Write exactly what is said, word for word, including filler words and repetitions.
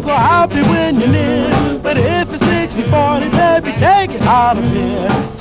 So happy when you live, but if it's sixty forty, baby, take it out of here.